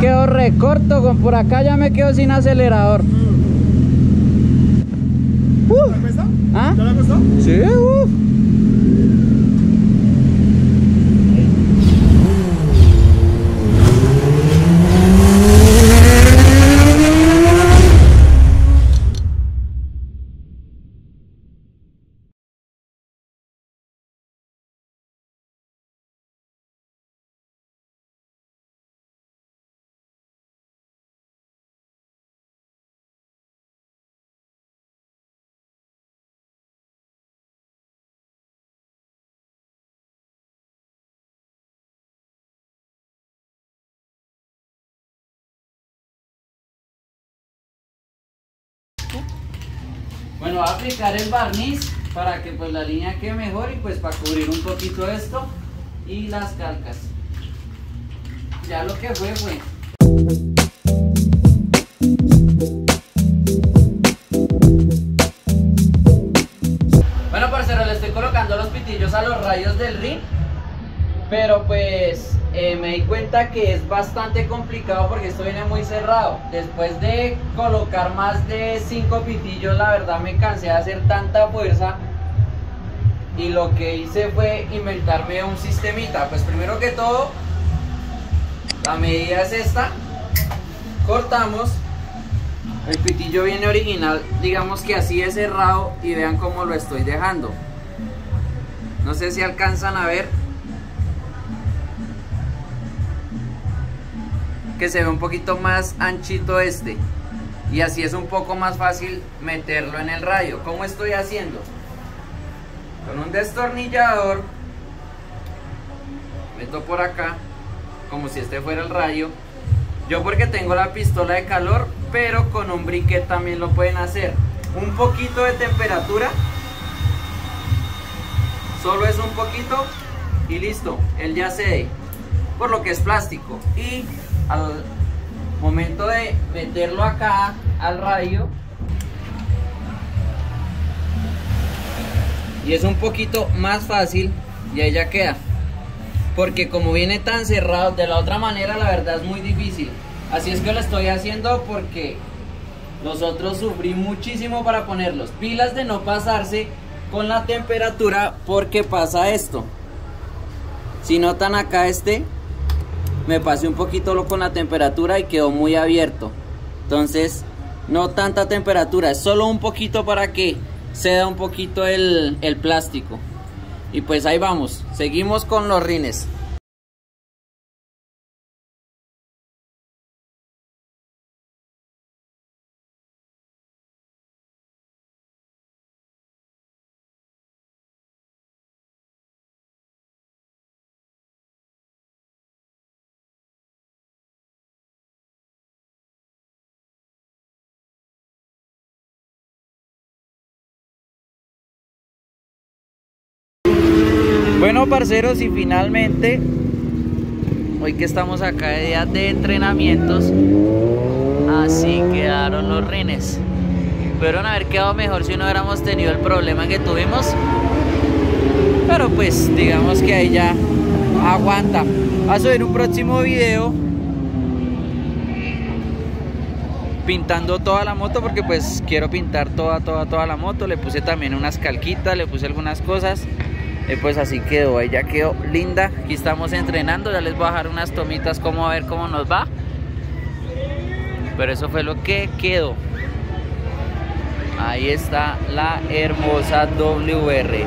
quedo recorto, con por acá ya me quedo sin acelerador. ¿Te la cuesta? ¿Ah? ¿Te la cuesta? Sí, Bueno, voy a aplicar el barniz para que pues la línea quede mejor y pues para cubrir un poquito esto y las calcas. Ya lo que fue, fue. Bueno, parceros, le estoy colocando los pitillos a los radios del rim, pero pues me di cuenta que es bastante complicado porque esto viene muy cerrado. Después de colocar más de 5 pitillos, la verdad me cansé de hacer tanta fuerza y lo que hice fue inventarme un sistemita. Pues primero que todo, la medida es esta. Cortamos. El pitillo viene original, digamos que así de cerrado, y vean cómo lo estoy dejando. No sé si alcanzan a ver que se ve un poquito más anchito este, y así es un poco más fácil meterlo en el radio. ¿Cómo estoy haciendo? Con un destornillador meto por acá como si este fuera el radio. Yo porque tengo la pistola de calor, pero con un briquet también lo pueden hacer. Un poquito de temperatura, solo es un poquito y listo, él ya cede, por lo que es plástico. Y al momento de meterlo acá al radio, y es un poquito más fácil, y ahí ya queda, porque como viene tan cerrado, de la otra manera la verdad es muy difícil. Así es que lo estoy haciendo porque nosotros sufrí muchísimo para ponerlos. Pilas de no pasarse con la temperatura, porque pasa esto. Si notan acá, este me pasé un poquito con la temperatura y quedó muy abierto. Entonces, no tanta temperatura, es solo un poquito para que ceda un poquito el plástico. Y pues ahí vamos, seguimos con los rines. Bueno, parceros, y finalmente, hoy que estamos acá de día de entrenamientos, así quedaron los rines. Pudieron haber quedado mejor si no hubiéramos tenido el problema que tuvimos, pero pues digamos que ahí ya aguanta. Va a subir un próximo video pintando toda la moto, porque pues quiero pintar toda la moto. Le puse también unas calquitas, le puse algunas cosas. Y pues así quedó, ahí ya quedó linda. Aquí estamos entrenando, ya les voy a dejar unas tomitas como a ver cómo nos va. Pero eso fue lo que quedó. Ahí está la hermosa WR.